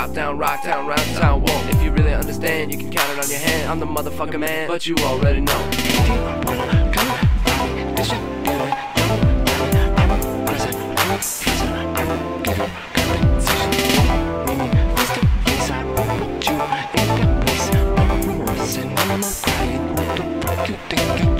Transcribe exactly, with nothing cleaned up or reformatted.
top down, rock town, round town, won't. If you really understand, you can count it on your hand. I'm the motherfucking man, but you already know. Think you